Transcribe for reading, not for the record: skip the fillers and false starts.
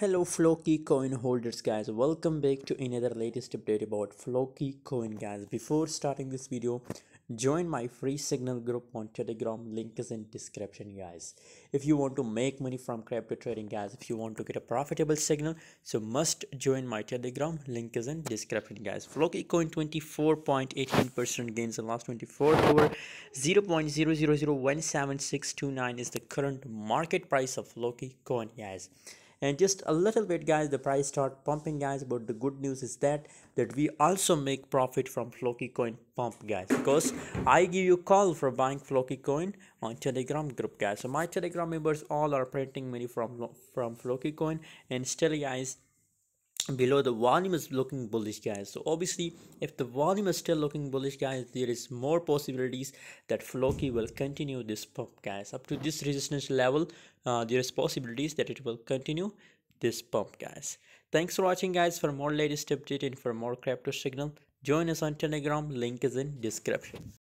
Hello Floki coin holders guys, welcome back to another latest update about Floki coin guys. Before starting this video, join my free signal group on Telegram, link is in description guys. If you want to make money from crypto trading guys, if you want to get a profitable signal, so must join my Telegram, link is in description guys. Floki coin 24.18% gains in last 24 hours. 0.00017629 is the current market price of Floki coin guys. And just a little bit guys, the price start pumping guys, but the good news is that we also make profit from Floki coin pump guys, because I give you call for buying Floki coin on Telegram group guys. So my Telegram members all are printing money from Floki coin, and still guys below the volume is looking bullish guys. So obviously if the volume is still looking bullish guys, there is more possibilities that Floki will continue this pump guys. Up to this resistance level, there is possibilities that it will continue this pump guys. Thanks for watching guys. For more latest update and for more crypto signal, join us on Telegram, link is in description.